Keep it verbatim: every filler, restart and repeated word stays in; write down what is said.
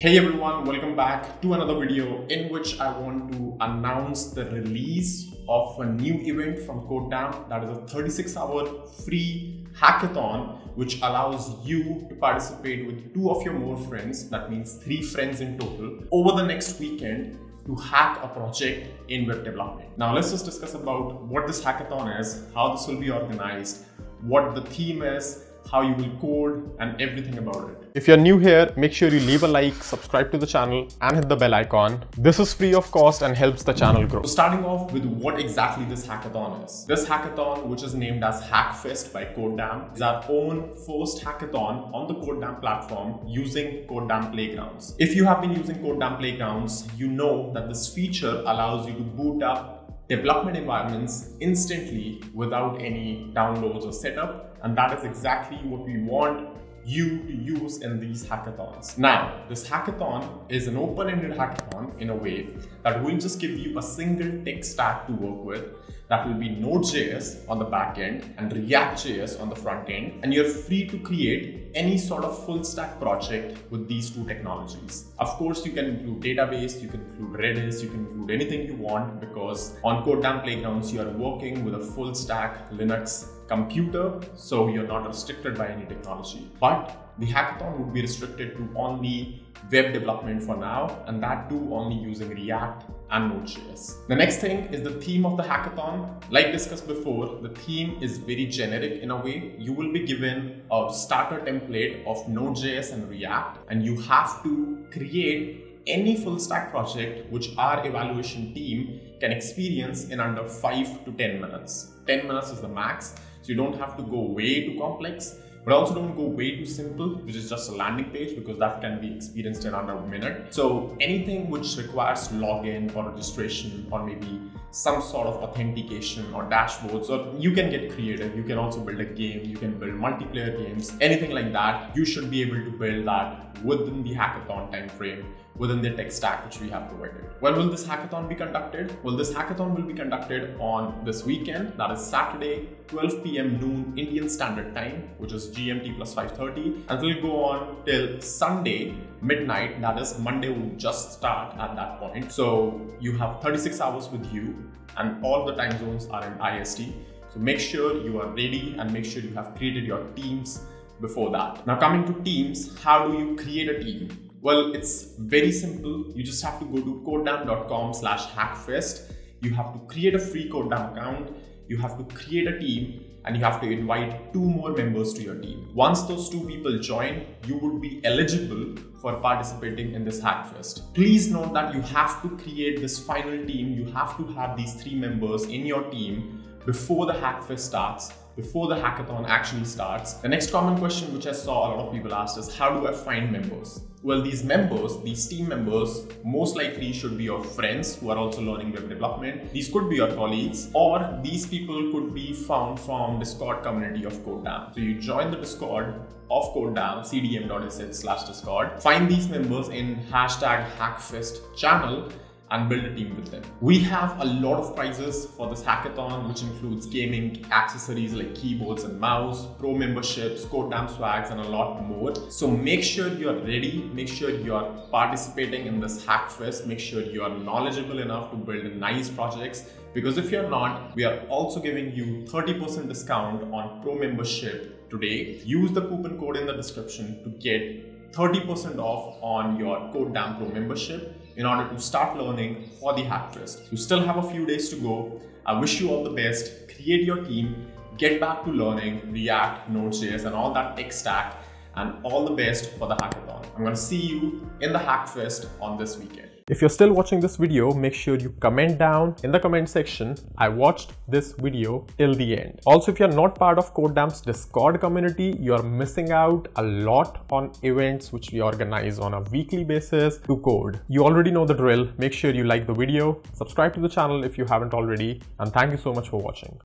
Hey everyone, welcome back to another video in which I want to announce the release of a new event from CodeDamn. That is a thirty-six hour free hackathon which allows you to participate with two of your more friends, that means three friends in total, over the next weekend to hack a project in web development. Now let's just discuss about what this hackathon is, how this will be organized, what the theme is, how you will code and everything about it. If you're new here, make sure you leave a like, subscribe to the channel and hit the bell icon. This is free of cost and helps the channel grow. So starting off with what exactly this hackathon is. This hackathon, which is named as Hackfest by CodeDamn, is our own first hackathon on the CodeDamn platform using CodeDamn Playgrounds. If you have been using CodeDamn Playgrounds, you know that this feature allows you to boot up development environments instantly without any downloads or setup, and that is exactly what we want you to use in these hackathons. Now, this hackathon is an open-ended hackathon in a way that will just give you a single tech stack to work with. That will be Node.js on the back end and React.js on the front end, and you're free to create any sort of full stack project with these two technologies. Of course, you can include database, you can include Redis, you can include anything you want, because on CodeDamn Playgrounds, you are working with a full stack Linux computer, so you're not restricted by any technology. But the hackathon would be restricted to only web development for now, and that too only using React and Node.js. The next thing is the theme of the hackathon. Like discussed before, the theme is very generic in a way. You will be given a starter template of Node.js and React, and you have to create any full stack project which our evaluation team can experience in under five to ten minutes. ten minutes is the max, so you don't have to go way too complex, but also don't go way too simple, which is just a landing page, because that can be experienced in under a minute. So anything which requires login or registration or maybe some sort of authentication or dashboards, or you can get creative. You can also build a game, you can build multiplayer games, anything like that. You should be able to build that within the hackathon time frame, within the tech stack which we have provided. When will this hackathon be conducted? Well, this hackathon will be conducted on this weekend, that is Saturday, twelve p m noon Indian Standard Time, which is G M T plus five thirty, and it will go on till Sunday midnight, that is Monday will just start at that point. So you have thirty-six hours with you, and all the time zones are in I S T. So make sure you are ready and make sure you have created your teams before that. Now coming to teams, how do you create a team? Well, it's very simple. You just have to go to codedamn dot com slash hackfest. You have to create a free CodeDamn account. You have to create a team, and you have to invite two more members to your team. Once those two people join, you would be eligible for participating in this Hackfest. Please note that you have to create this final team. You have to have these three members in your team before the Hackfest starts, before the hackathon actually starts. The next common question which I saw a lot of people asked is, how do I find members? Well, these members, these team members, most likely should be your friends who are also learning web development. These could be your colleagues, or these people could be found from Discord community of CodeDamn. So you join the Discord of CodeDamn, c d m dot s h slash discord. Find these members in hashtag Hackfest channel and build a team with them. We have a lot of prizes for this hackathon, which includes gaming accessories like keyboards and mouse, pro memberships, CodeDamn swags, and a lot more. So make sure you're ready, make sure you're participating in this Hackfest, make sure you are knowledgeable enough to build nice projects, because if you're not, we are also giving you thirty percent discount on pro membership today. Use the coupon code in the description to get thirty percent off on your CodeDamn Pro membership in order to start learning for the Hackfest. You still have a few days to go. I wish you all the best. Create your team, get back to learning React, Node.js and all that tech stack, and all the best for the hackathon. I'm gonna see you in the Hackfest on this weekend. If you're still watching this video, make sure you comment down in the comment section, I watched this video till the end. Also, if you're not part of CodeDamn's Discord community, you're missing out a lot on events which we organize on a weekly basis to code. You already know the drill. Make sure you like the video, subscribe to the channel if you haven't already, and thank you so much for watching.